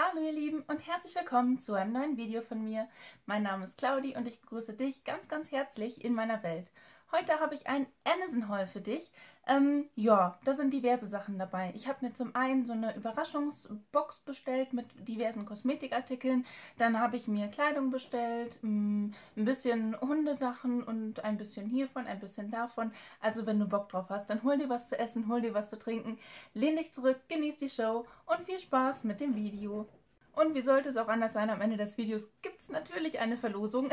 Hallo ihr Lieben und herzlich willkommen zu einem neuen Video von mir. Mein Name ist Claudi und ich begrüße dich ganz, ganz herzlich in meiner Welt. Heute habe ich ein Amazon-Haul für dich. Ja, da sind diverse Sachen dabei. Ich habe mir zum einen so eine Überraschungsbox bestellt mit diversen Kosmetikartikeln. Dann habe ich mir Kleidung bestellt, ein bisschen Hundesachen und ein bisschen hiervon, ein bisschen davon. Also wenn du Bock drauf hast, dann hol dir was zu essen, hol dir was zu trinken, lehn dich zurück, genieß die Show und viel Spaß mit dem Video. Und wie sollte es auch anders sein, am Ende des Videos gibt es natürlich eine Verlosung.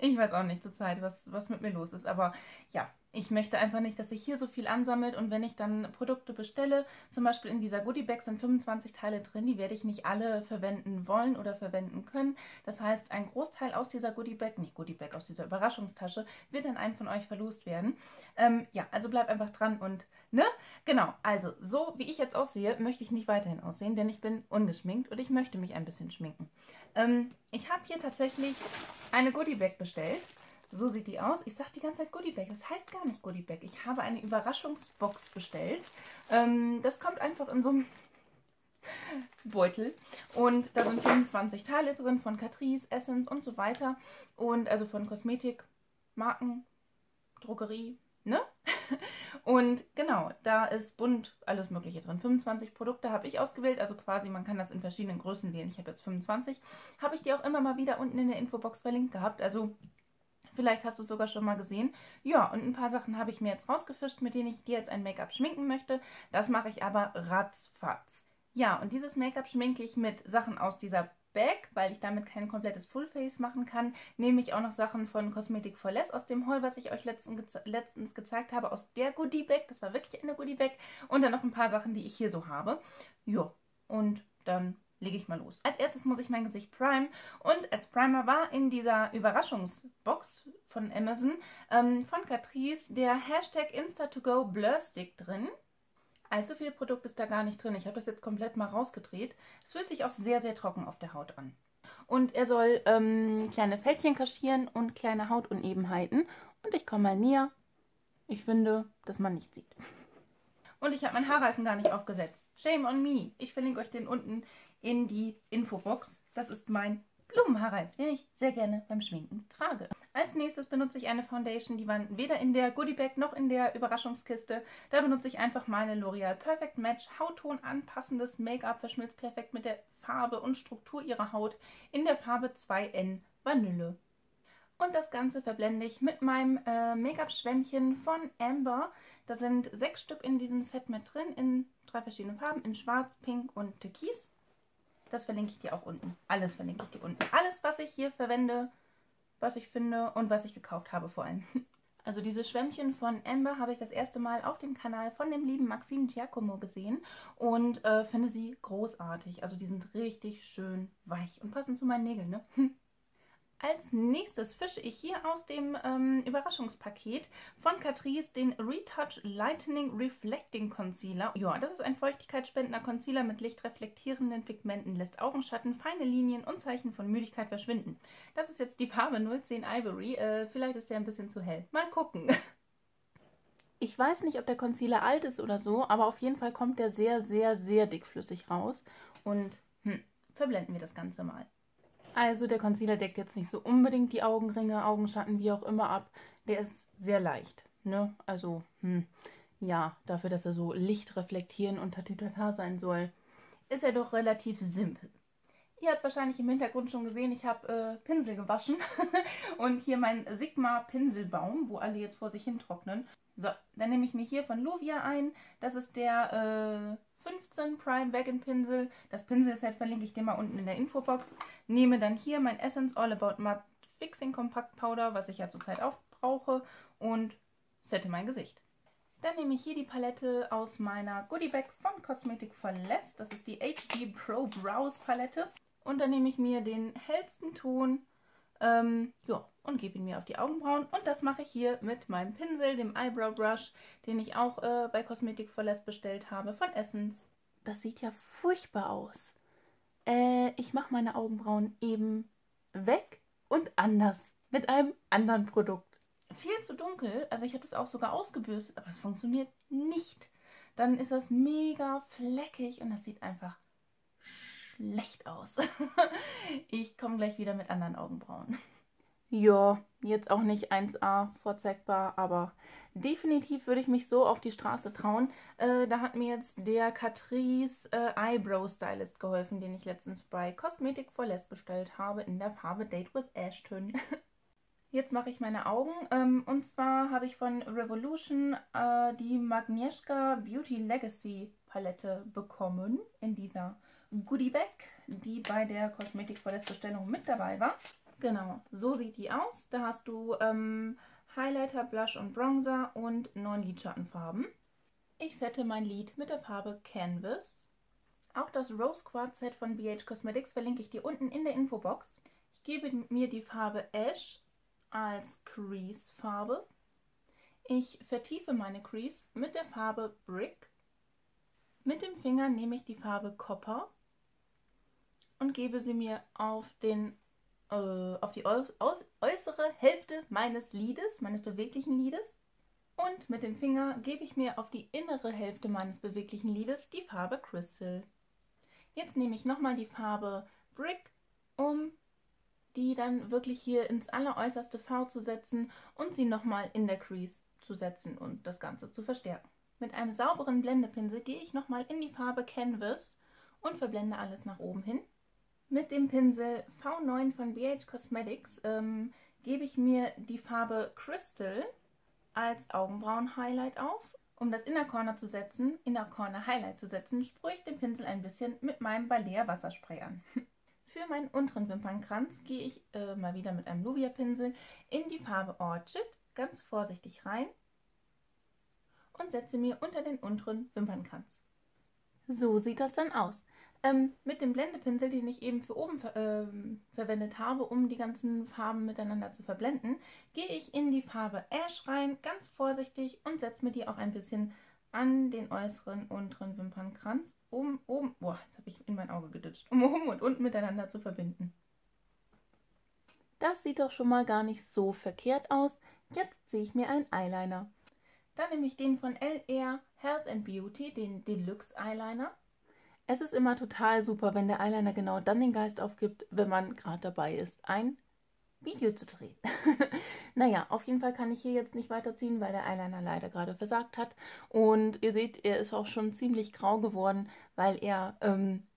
Ich weiß auch nicht zurzeit, was mit mir los ist, aber ja, ich möchte einfach nicht, dass sich hier so viel ansammelt und wenn ich dann Produkte bestelle, zum Beispiel in dieser Goodie-Bag sind 25 Teile drin, die werde ich nicht alle verwenden wollen oder verwenden können. Das heißt, ein Großteil aus dieser Goodie-Bag, nicht Goodie-Bag, aus dieser Überraschungstasche, wird an einen von euch verlost werden. Ja, also bleib einfach dran und, ne? Genau, also so wie ich jetzt aussehe, möchte ich nicht weiterhin aussehen, denn ich bin ungeschminkt und ich möchte mich ein bisschen schminken. Ich habe hier tatsächlich eine Goodie-Bag bestellt. So sieht die aus. Ich sage die ganze Zeit Goodie-Bag. Das heißt gar nicht Goodie-Bag. Ich habe eine Überraschungsbox bestellt. Das kommt einfach in so einem Beutel. Und da sind 25 Teile drin von Catrice, Essence und so weiter. Und also von Kosmetik, Marken, Drogerie, ne? Und genau, da ist bunt alles Mögliche drin. 25 Produkte habe ich ausgewählt, also quasi man kann das in verschiedenen Größen wählen. Ich habe jetzt 25. Habe ich die auch immer mal wieder unten in der Infobox verlinkt gehabt. Also vielleicht hast du es sogar schon mal gesehen. Ja, und ein paar Sachen habe ich mir jetzt rausgefischt, mit denen ich dir jetzt ein Make-up schminken möchte. Das mache ich aber ratzfatz. Ja, und dieses Make-up schminke ich mit Sachen aus dieser Bag, weil ich damit kein komplettes Fullface machen kann, nehme ich auch noch Sachen von Cosmetic for Less aus dem Haul, was ich euch letztens gezeigt habe, aus der Goodie-Bag. Das war wirklich eine Goodie-Bag. Und dann noch ein paar Sachen, die ich hier so habe. Jo, und dann lege ich mal los. Als erstes muss ich mein Gesicht primen und als Primer war in dieser Überraschungsbox von Amazon von Catrice der Hashtag Insta2Go Blur Stick drin. Allzu viel Produkt ist da gar nicht drin. Ich habe das jetzt komplett mal rausgedreht. Es fühlt sich auch sehr, sehr trocken auf der Haut an. Und er soll kleine Fältchen kaschieren und kleine Hautunebenheiten. Und ich komme mal näher. Ich finde, dass man nichts sieht. Und ich habe meinen Haarreifen gar nicht aufgesetzt. Shame on me. Ich verlinke euch den unten in die Infobox. Das ist mein Blumenhaarreif, den ich sehr gerne beim Schminken trage. Als nächstes benutze ich eine Foundation, die war weder in der Goodie-Bag noch in der Überraschungskiste. Da benutze ich einfach meine L'Oréal Perfect Match Hautton anpassendes Make-up, verschmilzt perfekt mit der Farbe und Struktur ihrer Haut in der Farbe 2N Vanille. Und das Ganze verblende ich mit meinem Make-up-Schwämmchen von Amber. Da sind 6 Stück in diesem Set mit drin, in 3 verschiedenen Farben, in Schwarz, Pink und Türkis. Das verlinke ich dir auch unten. Alles verlinke ich dir unten. Alles, was ich hier verwende, was ich finde und was ich gekauft habe vor allem. Also diese Schwämmchen von Amber habe ich das erste Mal auf dem Kanal von dem lieben Maxim Giacomo gesehen und finde sie großartig. Also die sind richtig schön weich und passen zu meinen Nägeln, ne? Als nächstes fische ich hier aus dem Überraschungspaket von Catrice den Retouch Lightening Reflecting Concealer. Ja, das ist ein feuchtigkeitsspendender Concealer mit lichtreflektierenden Pigmenten, lässt Augenschatten, feine Linien und Zeichen von Müdigkeit verschwinden. Das ist jetzt die Farbe 010 Ivory. Vielleicht ist der ein bisschen zu hell. Mal gucken. Ich weiß nicht, ob der Concealer alt ist oder so, aber auf jeden Fall kommt der sehr, sehr, sehr dickflüssig raus. Und verblenden wir das Ganze mal. Also der Concealer deckt jetzt nicht so unbedingt die Augenringe, Augenschatten, wie auch immer ab. Der ist sehr leicht, ne? Also, ja, dafür, dass er so Licht reflektieren und tatütata sein soll, ist er doch relativ simpel. Ihr habt wahrscheinlich im Hintergrund schon gesehen, ich habe Pinsel gewaschen und hier meinen Sigma Pinselbaum, wo alle jetzt vor sich hin trocknen. So, dann nehme ich mir hier von Luvia ein. Das ist der 15 Prime Vegan Pinsel. Das Pinselset verlinke ich dir mal unten in der Infobox. Nehme dann hier mein Essence All About Matte Fixing Compact Powder, was ich ja zurzeit auch brauche, und sette mein Gesicht. Dann nehme ich hier die Palette aus meiner Goodie Bag von Cosmetic for Less. Das ist die HD Pro Brows Palette. Und dann nehme ich mir den hellsten Ton ja, und gebe ihn mir auf die Augenbrauen. Und das mache ich hier mit meinem Pinsel, dem Eyebrow Brush, den ich auch bei Cosmetic for Less bestellt habe, von Essence. Das sieht ja furchtbar aus. Ich mache meine Augenbrauen eben weg und anders, mit einem anderen Produkt. Viel zu dunkel, also ich habe das auch sogar ausgebürstet, aber es funktioniert nicht. Dann ist das mega fleckig und das sieht einfach schlecht aus. Ich komme gleich wieder mit anderen Augenbrauen. Ja, jetzt auch nicht 1A vorzeigbar, aber definitiv würde ich mich so auf die Straße trauen. Da hat mir jetzt der Catrice Eyebrow Stylist geholfen, den ich letztens bei Cosmetic for Less bestellt habe, in der Farbe Date with Ashton. Jetzt mache ich meine Augen. Und zwar habe ich von Revolution die Magnieszka Beauty Legacy Palette bekommen, in dieser Goodie Bag, die bei der Cosmetic for Less Bestellung mit dabei war. Genau, so sieht die aus. Da hast du Highlighter, Blush und Bronzer und 9 Lidschattenfarben. Ich sette mein Lid mit der Farbe Canvas. Auch das Rose Quartz Set von BH Cosmetics verlinke ich dir unten in der Infobox. Ich gebe mir die Farbe Ash als Crease-Farbe. Ich vertiefe meine Crease mit der Farbe Brick. Mit dem Finger nehme ich die Farbe Copper und gebe sie mir auf den auf die äußere Hälfte meines Lides, meines beweglichen Lides. Und mit dem Finger gebe ich mir auf die innere Hälfte meines beweglichen Lides die Farbe Crystal. Jetzt nehme ich nochmal die Farbe Brick, um die dann wirklich hier ins alleräußerste V zu setzen und sie nochmal in der Crease zu setzen und das Ganze zu verstärken. Mit einem sauberen Blendepinsel gehe ich nochmal in die Farbe Canvas und verblende alles nach oben hin. Mit dem Pinsel V9 von BH Cosmetics gebe ich mir die Farbe Crystal als Augenbrauen-Highlight auf. Um das Inner-Corner-Highlight zu setzen, sprühe ich den Pinsel ein bisschen mit meinem Balea Wasserspray an. Für meinen unteren Wimpernkranz gehe ich mal wieder mit einem Luvia-Pinsel in die Farbe Orchid ganz vorsichtig rein und setze mir unter den unteren Wimpernkranz. So sieht das dann aus. Mit dem Blendepinsel, den ich eben für oben verwendet habe, um die ganzen Farben miteinander zu verblenden, gehe ich in die Farbe Ash rein, ganz vorsichtig, und setze mir die auch ein bisschen an den äußeren, unteren Wimpernkranz, um oben, boah, jetzt habe ich in mein Auge gedutscht, um oben und unten miteinander zu verbinden. Das sieht doch schon mal gar nicht so verkehrt aus. Jetzt ziehe ich mir einen Eyeliner. Dann nehme ich den von LR Health and Beauty, den Deluxe Eyeliner. Es ist immer total super, wenn der Eyeliner genau dann den Geist aufgibt, wenn man gerade dabei ist, ein Video zu drehen. Naja, auf jeden Fall kann ich hier jetzt nicht weiterziehen, weil der Eyeliner leider gerade versagt hat. Und ihr seht, er ist auch schon ziemlich grau geworden, weil er,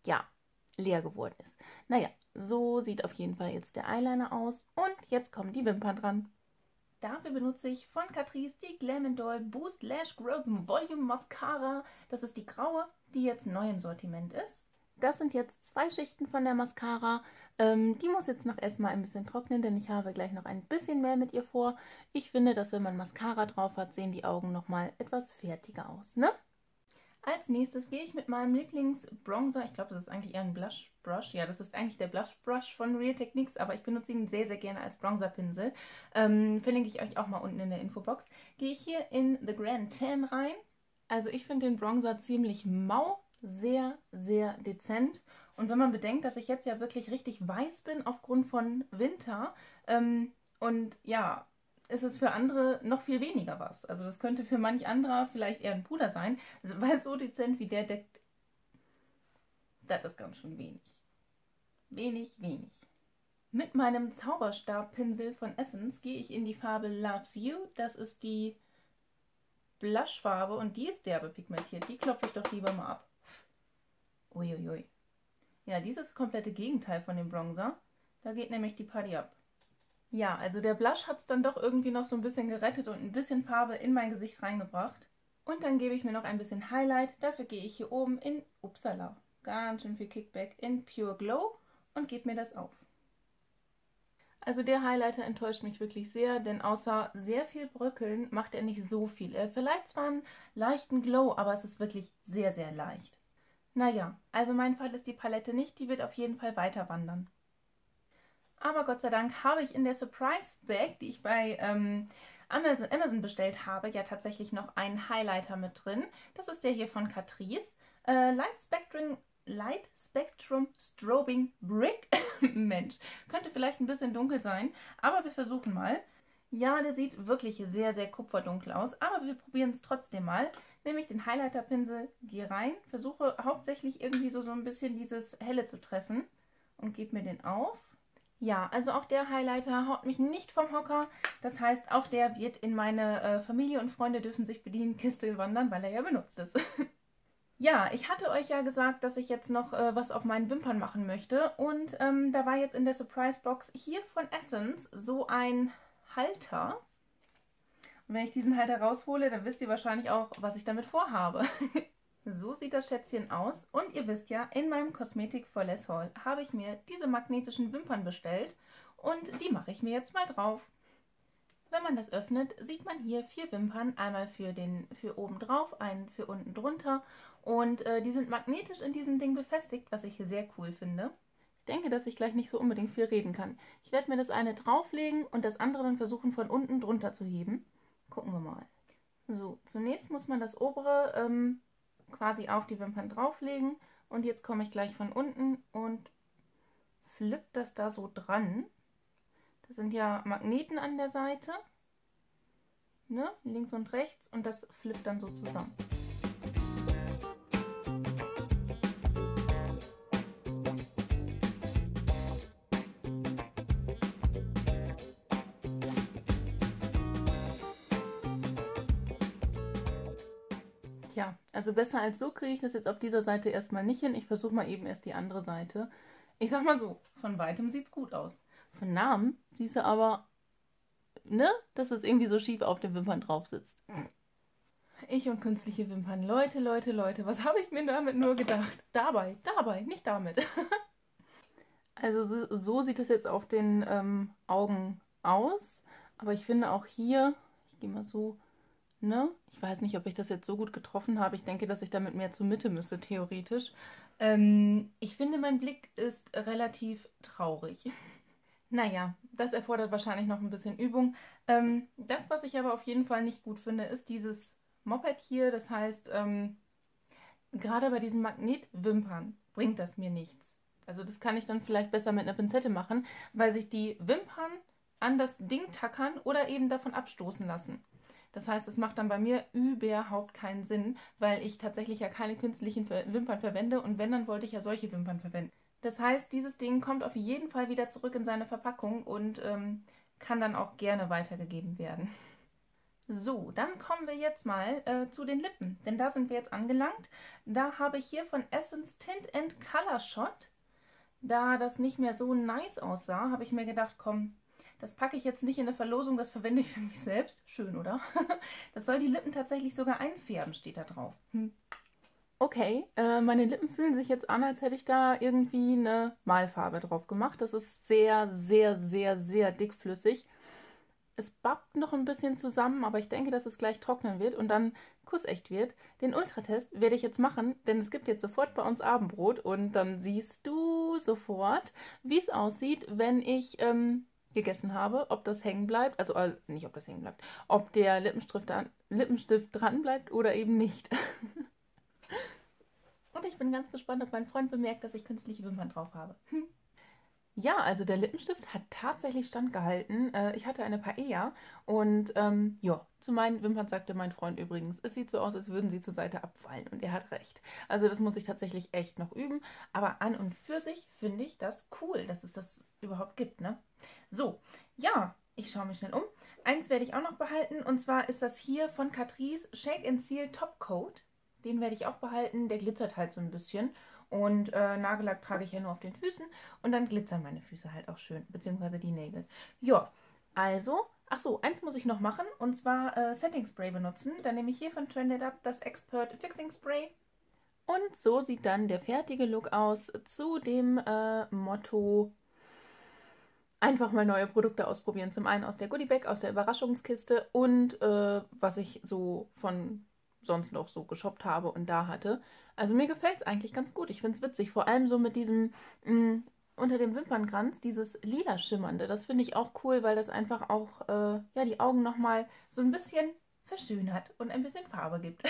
ja, leer geworden ist. Naja, so sieht auf jeden Fall jetzt der Eyeliner aus. Und jetzt kommen die Wimpern dran. Dafür benutze ich von Catrice die Glam & Doll Boost Lash Growth Volume Mascara. Das ist die graue, die jetzt neu im Sortiment ist. Das sind jetzt 2 Schichten von der Mascara. Die muss jetzt noch erstmal ein bisschen trocknen, denn ich habe gleich noch ein bisschen mehr mit ihr vor. Ich finde, dass wenn man Mascara drauf hat, sehen die Augen nochmal etwas fertiger aus, ne? Als nächstes gehe ich mit meinem Lieblingsbronzer, ich glaube, das ist eigentlich eher ein Blush Brush, ja, das ist eigentlich der Blush Brush von Real Techniques, aber ich benutze ihn sehr, sehr gerne als Bronzerpinsel. Verlinke ich euch auch mal unten in der Infobox. Gehe ich hier in The Grand Tan rein. Also ich finde den Bronzer ziemlich mau, sehr, sehr dezent. Und wenn man bedenkt, dass ich jetzt ja wirklich richtig weiß bin aufgrund von Winter, und ja, ist es für andere noch viel weniger was. Also das könnte für manch anderer vielleicht eher ein Puder sein, weil so dezent wie der deckt, das ist ganz schön wenig. Wenig, wenig. Mit meinem Zauberstabpinsel von Essence gehe ich in die Farbe Loves You. Das ist die Blushfarbe und die ist derbe pigmentiert. Die klopfe ich doch lieber mal ab. Uiuiui. Ja, dieses komplette Gegenteil von dem Bronzer. Da geht nämlich die Party ab. Ja, also der Blush hat es dann doch irgendwie noch so ein bisschen gerettet und ein bisschen Farbe in mein Gesicht reingebracht. Und dann gebe ich mir noch ein bisschen Highlight. Dafür gehe ich hier oben in Uppsala. Ganz schön viel Kickback in Pure Glow und gebe mir das auf. Also der Highlighter enttäuscht mich wirklich sehr, denn außer sehr viel Bröckeln macht er nicht so viel. Er verleiht zwar einen leichten Glow, aber es ist wirklich sehr, sehr leicht. Naja, also mein Fall ist die Palette nicht, die wird auf jeden Fall weiter wandern. Aber Gott sei Dank habe ich in der Surprise Bag, die ich bei Amazon bestellt habe, ja tatsächlich noch einen Highlighter mit drin. Das ist der hier von Catrice. Light Spectrum Strobing Brick. Mensch, könnte vielleicht ein bisschen dunkel sein, aber wir versuchen mal. Ja, der sieht wirklich sehr, sehr kupferdunkel aus, aber wir probieren es trotzdem mal. nehme ich den Highlighterpinsel, gehe rein, versuche hauptsächlich irgendwie so ein bisschen dieses Helle zu treffen und gebe mir den auf. Ja, also auch der Highlighter haut mich nicht vom Hocker. Das heißt, auch der wird in meine Familie und Freunde dürfen sich bedienen, Kiste wandern, weil er ja benutzt ist. Ja, ich hatte euch ja gesagt, dass ich jetzt noch was auf meinen Wimpern machen möchte. Und da war jetzt in der Surprise-Box hier von Essence so ein Halter. Und wenn ich diesen Halter raushole, dann wisst ihr wahrscheinlich auch, was ich damit vorhabe. So sieht das Schätzchen aus. Und ihr wisst ja, in meinem Cosmetic for Less Haul habe ich mir diese magnetischen Wimpern bestellt. Und die mache ich mir jetzt mal drauf. Wenn man das öffnet, sieht man hier 4 Wimpern. Einmal für oben drauf, einen für unten drunter. Und die sind magnetisch in diesem Ding befestigt, was ich hier sehr cool finde. Ich denke, dass ich gleich nicht so unbedingt viel reden kann. Ich werde mir das eine drauflegen und das andere dann versuchen, von unten drunter zu heben. Gucken wir mal. So, zunächst muss man das obere quasi auf die Wimpern drauflegen. Und jetzt komme ich gleich von unten und flippe das da so dran. Das sind ja Magneten an der Seite, ne? Links und rechts, und das flippt dann so zusammen. Tja, also besser als so kriege ich das jetzt auf dieser Seite erstmal nicht hin. Ich versuche mal eben erst die andere Seite. Ich sag mal so, von weitem sieht es gut aus. Von nahem siehst du aber, ne, dass es irgendwie so schief auf den Wimpern drauf sitzt. Ich und künstliche Wimpern. Leute, Leute, Leute, was habe ich mir damit nur gedacht? Dabei, nicht damit. Also so sieht das jetzt auf den Augen aus. Aber ich finde auch hier, ich gehe mal so... Ne? Ich weiß nicht, ob ich das jetzt so gut getroffen habe. Ich denke, dass ich damit mehr zur Mitte müsste, theoretisch. Ich finde, mein Blick ist relativ traurig. Naja, das erfordert wahrscheinlich noch ein bisschen Übung. Das, was ich aber auf jeden Fall nicht gut finde, ist dieses Moped hier. Das heißt, gerade bei diesen Magnetwimpern bringt das mir nichts. Also das kann ich dann vielleicht besser mit einer Pinzette machen, weil sich die Wimpern an das Ding tackern oder eben davon abstoßen lassen. Das heißt, es macht dann bei mir überhaupt keinen Sinn, weil ich tatsächlich ja keine künstlichen Wimpern verwende und wenn, dann wollte ich ja solche Wimpern verwenden. Das heißt, dieses Ding kommt auf jeden Fall wieder zurück in seine Verpackung und kann dann auch gerne weitergegeben werden. So, dann kommen wir jetzt mal zu den Lippen, denn da sind wir jetzt angelangt. Da habe ich hier von Essence Tint and Color Shot. Da das nicht mehr so nice aussah, habe ich mir gedacht, komm, das packe ich jetzt nicht in der Verlosung, das verwende ich für mich selbst. Schön, oder? Das soll die Lippen tatsächlich sogar einfärben, steht da drauf. Hm. Okay, meine Lippen fühlen sich jetzt an, als hätte ich da irgendwie eine Malfarbe drauf gemacht. Das ist sehr, sehr, sehr, sehr dickflüssig. Es bappt noch ein bisschen zusammen, aber ich denke, dass es gleich trocknen wird und dann kussecht wird. Den Ultratest werde ich jetzt machen, denn es gibt jetzt sofort bei uns Abendbrot und dann siehst du sofort, wie es aussieht, wenn ich... gegessen habe, ob das hängen bleibt, also nicht ob das hängen bleibt, ob der Lippenstift dran bleibt oder eben nicht. Und ich bin ganz gespannt, ob mein Freund bemerkt, dass ich künstliche Wimpern drauf habe. Ja, also der Lippenstift hat tatsächlich standgehalten. Ich hatte eine Paella und ja, zu meinen Wimpern sagte mein Freund übrigens, es sieht so aus, als würden sie zur Seite abfallen und er hat recht. Also das muss ich tatsächlich echt noch üben, aber an und für sich finde ich das cool, dass es das überhaupt gibt, ne? So, ja, ich schaue mich schnell um. Eins werde ich auch noch behalten und zwar ist das hier von Catrice Shake & Seal Top Coat. Den werde ich auch behalten, der glitzert halt so ein bisschen. Und Nagellack trage ich ja nur auf den Füßen und dann glitzern meine Füße halt auch schön, beziehungsweise die Nägel. Ja, also, ach so, eins muss ich noch machen und zwar Setting Spray benutzen. Dann nehme ich hier von Trended Up das Expert Fixing Spray. Und so sieht dann der fertige Look aus zu dem Motto, einfach mal neue Produkte ausprobieren. Zum einen aus der Goodie Bag, aus der Überraschungskiste und was ich so von... sonst noch so geshoppt habe und da hatte. Also mir gefällt es eigentlich ganz gut. Ich finde es witzig, vor allem so mit diesem unter dem Wimpernkranz, dieses lila Schimmernde. Das finde ich auch cool, weil das einfach auch ja, die Augen nochmal so ein bisschen verschönert und ein bisschen Farbe gibt.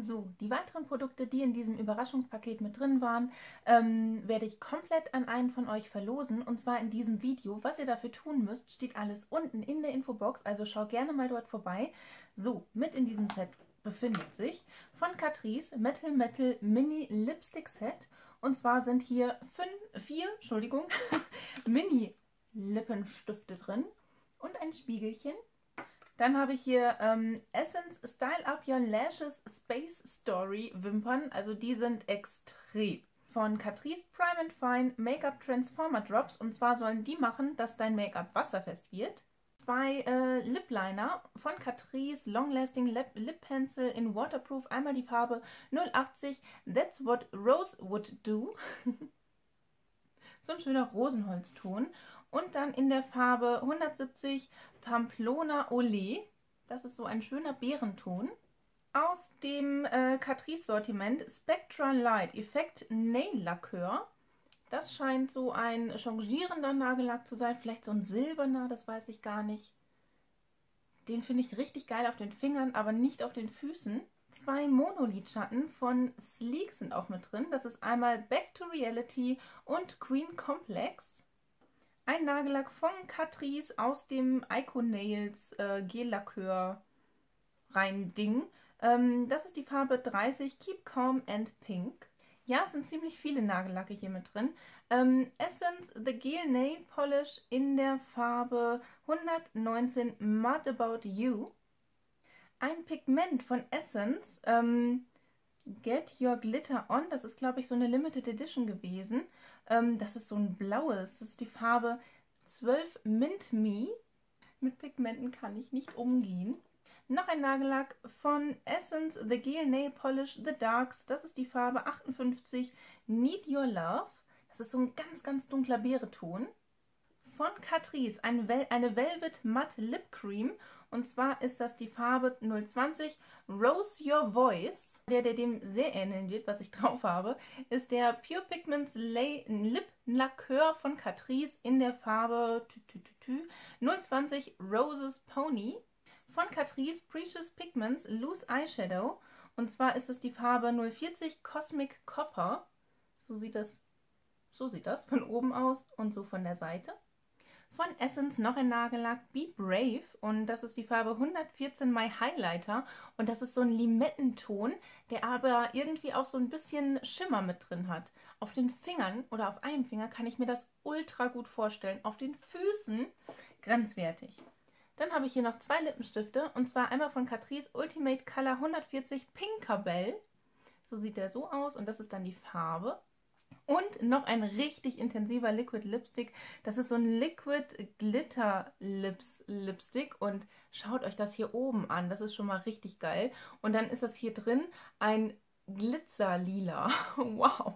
So, die weiteren Produkte, die in diesem Überraschungspaket mit drin waren, werde ich komplett an einen von euch verlosen, und zwar in diesem Video. Was ihr dafür tun müsst, steht alles unten in der Infobox, also schau gerne mal dort vorbei. So, mit in diesem Set befindet sich von Catrice Metal Metal Mini Lipstick Set, und zwar sind hier vier Mini Lippenstifte drin und ein Spiegelchen. Dann habe ich hier Essence Style Up Your Lashes Space Story Wimpern. Also die sind extrem. Von Catrice Prime and Fine Make-up Transformer Drops. Und zwar sollen die machen, dass dein Make-up wasserfest wird. Zwei Lip Liner von Catrice Long Lasting Lip Pencil in Waterproof. Einmal die Farbe 080. That's what Rose would do. So ein schöner Rosenholzton. Und dann in der Farbe 170 Pamplona Olé. Das ist so ein schöner Beerenton. Aus dem Catrice Sortiment Spectral Light Effect Nail Lacquer. Das scheint so ein changierender Nagellack zu sein. Vielleicht so ein silberner, das weiß ich gar nicht. Den finde ich richtig geil auf den Fingern, aber nicht auf den Füßen. Zwei Monolidschatten von Sleek sind auch mit drin. Das ist einmal Back to Reality und Queen Complex. Ein Nagellack von Catrice aus dem Icon Nails Gel Lacquer rein Ding. Das ist die Farbe 30 Keep Calm and Pink. Ja, es sind ziemlich viele Nagellacke hier mit drin. Essence The Gel Nail Polish in der Farbe 119 Mad About You. Ein Pigment von Essence, Get Your Glitter On, das ist, glaube ich, so eine Limited Edition gewesen. Das ist so ein blaues, das ist die Farbe 12 Mint Me. Mit Pigmenten kann ich nicht umgehen. Noch ein Nagellack von Essence, The Gel Nail Polish, The Darks, das ist die Farbe 58 Need Your Love. Das ist so ein ganz, ganz dunkler Beereton. Von Catrice eine Velvet Matte Lip Cream. Und zwar ist das die Farbe 020 Rose Your Voice. Der dem sehr ähneln wird, was ich drauf habe, ist der Pure Pigments Lip Lacquer von Catrice in der Farbe 020 Roses Pony. Von Catrice Precious Pigments Loose Eyeshadow. Und zwar ist es die Farbe 040 Cosmic Copper. So sieht das von oben aus und so von der Seite. Von Essence noch ein Nagellack, Be Brave, und das ist die Farbe 114 My Highlighter, und das ist so ein Limettenton, der aber irgendwie auch so ein bisschen Schimmer mit drin hat. Auf den Fingern oder auf einem Finger kann ich mir das ultra gut vorstellen, auf den Füßen grenzwertig. Dann habe ich hier noch zwei Lippenstifte, und zwar einmal von Catrice Ultimate Color 140 Pinkerbell, so sieht der so aus, und das ist dann die Farbe. Und noch ein richtig intensiver Liquid Lipstick. Das ist so ein Liquid Glitter Lips Lipstick. Und schaut euch das hier oben an. Das ist schon mal richtig geil. Und dann ist das hier drin ein Glitzerlila. Wow.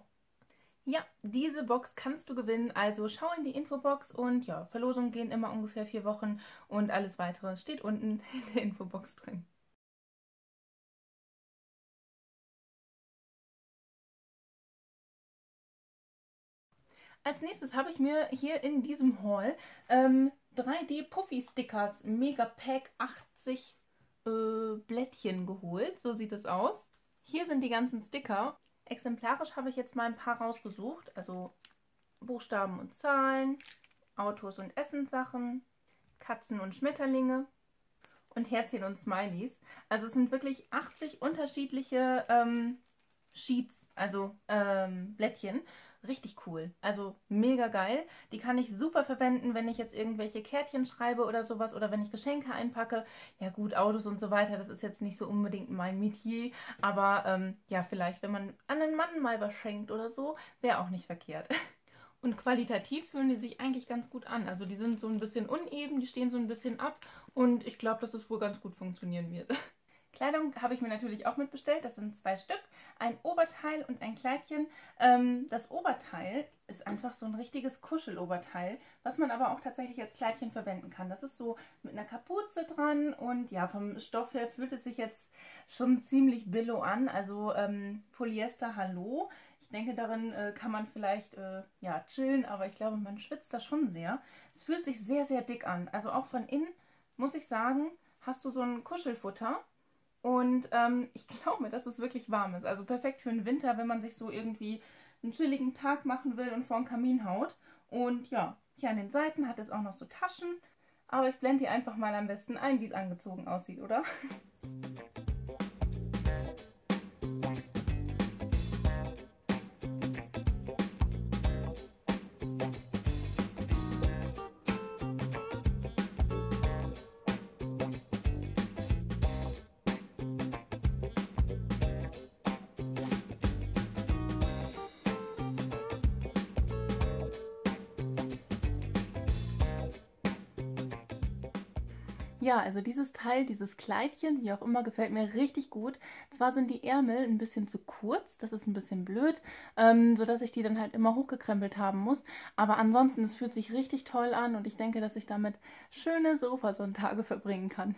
Ja, diese Box kannst du gewinnen. Also schau in die Infobox. Und ja, Verlosungen gehen immer ungefähr 4 Wochen. Und alles weitere steht unten in der Infobox drin. Als nächstes habe ich mir hier in diesem Haul 3D Puffy Stickers Mega Pack 80 Blättchen geholt. So sieht es aus. Hier sind die ganzen Sticker. Exemplarisch habe ich jetzt mal ein paar rausgesucht. Also Buchstaben und Zahlen, Autos und Essenssachen, Katzen und Schmetterlinge und Herzchen und Smileys. Also es sind wirklich 80 unterschiedliche Sheets, also Blättchen. Richtig cool, also mega geil. Die kann ich super verwenden, wenn ich jetzt irgendwelche Kärtchen schreibe oder sowas oder wenn ich Geschenke einpacke. Ja gut, Autos und so weiter, das ist jetzt nicht so unbedingt mein Metier, aber ja, vielleicht, wenn man an einen Mann mal was schenkt oder so, wäre auch nicht verkehrt. Und qualitativ fühlen die sich eigentlich ganz gut an. Also die sind so ein bisschen uneben, die stehen so ein bisschen ab und ich glaube, dass es wohl ganz gut funktionieren wird. Kleidung habe ich mir natürlich auch mitbestellt. Das sind 2 Stück, ein Oberteil und ein Kleidchen. Das Oberteil ist einfach so ein richtiges Kuscheloberteil, was man aber auch tatsächlich als Kleidchen verwenden kann. Das ist so mit einer Kapuze dran und ja, vom Stoff her fühlt es sich jetzt schon ziemlich billo an. Also Polyester, hallo. Ich denke, darin kann man vielleicht ja, chillen, aber ich glaube, man schwitzt da schon sehr. Es fühlt sich sehr, sehr dick an. Also auch von innen, muss ich sagen, hast du so ein Kuschelfutter. Und ich glaube, dass es wirklich warm ist. Also perfekt für den Winter, wenn man sich so irgendwie einen chilligen Tag machen will und vor den Kamin haut. Und ja, hier an den Seiten hat es auch noch so Taschen. Aber ich blende hier einfach mal am besten ein, wie es angezogen aussieht, oder? Ja, also dieses Teil, dieses Kleidchen, wie auch immer, gefällt mir richtig gut. Zwar sind die Ärmel ein bisschen zu kurz, das ist ein bisschen blöd, sodass ich die dann halt immer hochgekrempelt haben muss. Aber ansonsten, es fühlt sich richtig toll an und ich denke, dass ich damit schöne Sofasonnentage verbringen kann.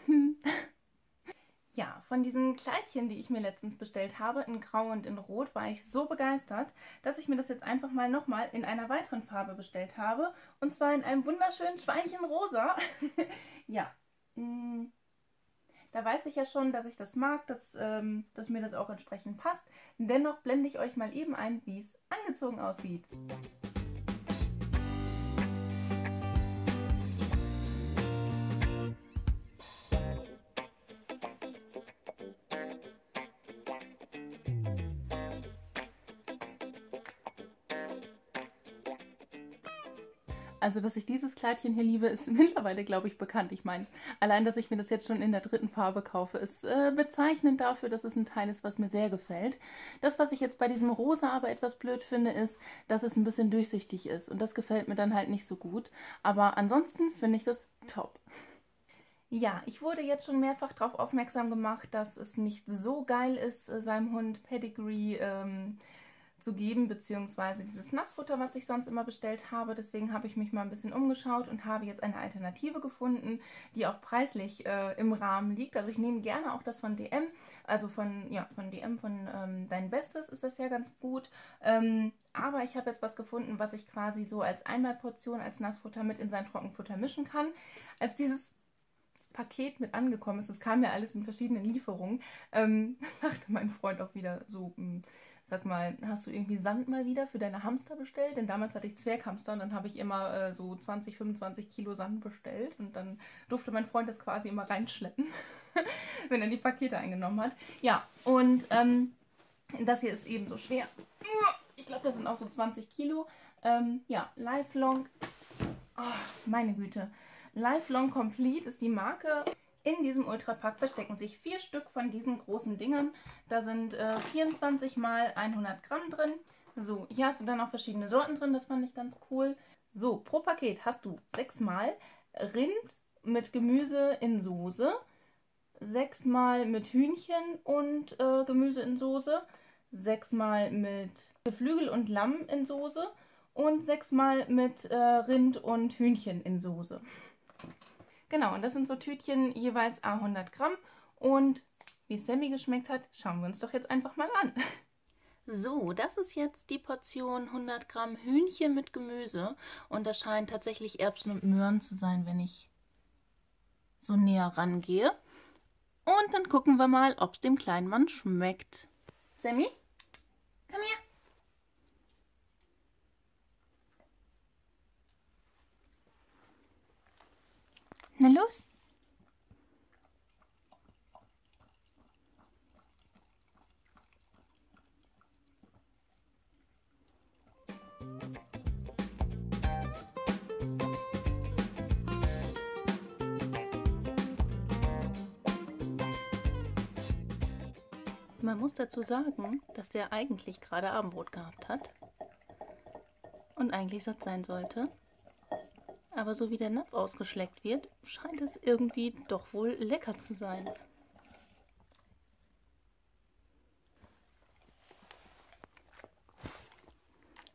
Ja, von diesen Kleidchen, die ich mir letztens bestellt habe, in Grau und in Rot, war ich so begeistert, dass ich mir das jetzt einfach mal nochmal in einer weiteren Farbe bestellt habe. Und zwar in einem wunderschönen Schweinchenrosa. Ja. Da weiß ich ja schon, dass ich das mag, dass mir das auch entsprechend passt. Dennoch blende ich euch mal eben ein, wie es angezogen aussieht. Also, dass ich dieses Kleidchen hier liebe, ist mittlerweile, glaube ich, bekannt. Ich meine, allein, dass ich mir das jetzt schon in der dritten Farbe kaufe, ist bezeichnend dafür, dass es ein Teil ist, was mir sehr gefällt. Das, was ich jetzt bei diesem Rosa aber etwas blöd finde, ist, dass es ein bisschen durchsichtig ist. Und das gefällt mir dann halt nicht so gut. Aber ansonsten finde ich das top. Ja, ich wurde jetzt schon mehrfach darauf aufmerksam gemacht, dass es nicht so geil ist, seinem Hund Pedigree zu geben, beziehungsweise dieses Nassfutter, was ich sonst immer bestellt habe. Deswegen habe ich mich mal ein bisschen umgeschaut und habe jetzt eine Alternative gefunden, die auch preislich im Rahmen liegt. Also ich nehme gerne auch das von DM, also von DM, von Dein Bestes ist das ja ganz gut. Aber ich habe jetzt was gefunden, was ich quasi so als Einmalportion, als Nassfutter mit in sein Trockenfutter mischen kann. Als dieses Paket mit angekommen ist, das kam ja alles in verschiedenen Lieferungen, sagte mein Freund auch wieder so, sag mal, hast du irgendwie Sand mal wieder für deine Hamster bestellt? Denn damals hatte ich Zwerghamster und dann habe ich immer so 20, 25 Kilo Sand bestellt. Und dann durfte mein Freund das quasi immer reinschleppen, wenn er die Pakete eingenommen hat. Ja, und das hier ist eben so schwer. Ich glaube, das sind auch so 20 Kilo. Ja, Lifelong. Oh, meine Güte. Lifelong Complete ist die Marke. In diesem Ultrapack verstecken sich 4 Stück von diesen großen Dingern. Da sind 24 x 100 Gramm drin. So, hier hast du dann auch verschiedene Sorten drin, das fand ich ganz cool. So, pro Paket hast du 6-mal Rind mit Gemüse in Soße, 6-mal mit Hühnchen und Gemüse in Soße, 6-mal mit Geflügel und Lamm in Soße und 6-mal mit Rind und Hühnchen in Soße. Genau, und das sind so Tütchen jeweils à 100 Gramm. Und wie Sammy geschmeckt hat, schauen wir uns doch jetzt einfach mal an. So, das ist jetzt die Portion 100 Gramm Hühnchen mit Gemüse. Und das scheinen tatsächlich Erbsen und Möhren zu sein, wenn ich so näher rangehe. Und dann gucken wir mal, ob es dem kleinen Mann schmeckt. Sammy, komm her. Na los! Man muss dazu sagen, dass der eigentlich gerade Abendbrot gehabt hat und eigentlich satt sein sollte. Aber so wie der Napf ausgeschleckt wird, scheint es irgendwie doch wohl lecker zu sein.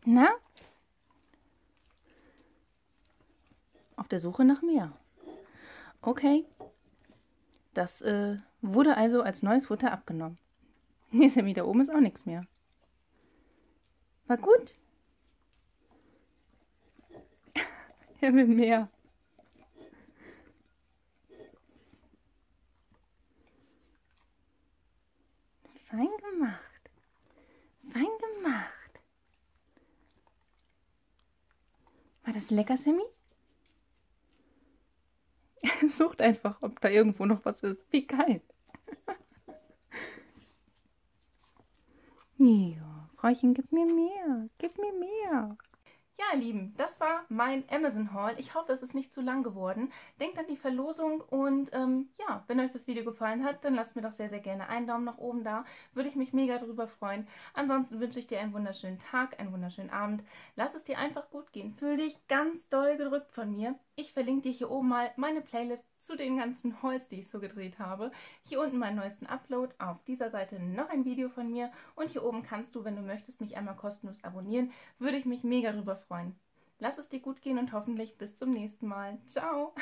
Na? Auf der Suche nach mehr. Okay. Das wurde also als neues Futter abgenommen. Hier, Sammy, da oben ist auch nichts mehr. War gut. Er will mehr. Fein gemacht. Fein gemacht. War das lecker, Sammy? Sucht einfach, ob da irgendwo noch was ist. Wie geil. Ja, Frauchen, gib mir mehr. Gib mir mehr. Ja, ihr Lieben, das war mein Amazon-Haul. Ich hoffe, es ist nicht zu lang geworden. Denkt an die Verlosung und ja, wenn euch das Video gefallen hat, dann lasst mir doch sehr, sehr gerne einen Daumen nach oben da. Würde ich mich mega drüber freuen. Ansonsten wünsche ich dir einen wunderschönen Tag, einen wunderschönen Abend. Lass es dir einfach gut gehen. Fühl dich ganz doll gedrückt von mir. Ich verlinke dir hier oben mal meine Playlist zu den ganzen Hauls, die ich so gedreht habe. Hier unten meinen neuesten Upload. Auf dieser Seite noch ein Video von mir. Und hier oben kannst du, wenn du möchtest, mich einmal kostenlos abonnieren. Würde ich mich mega drüber freuen. Lass es dir gut gehen und hoffentlich bis zum nächsten Mal. Ciao!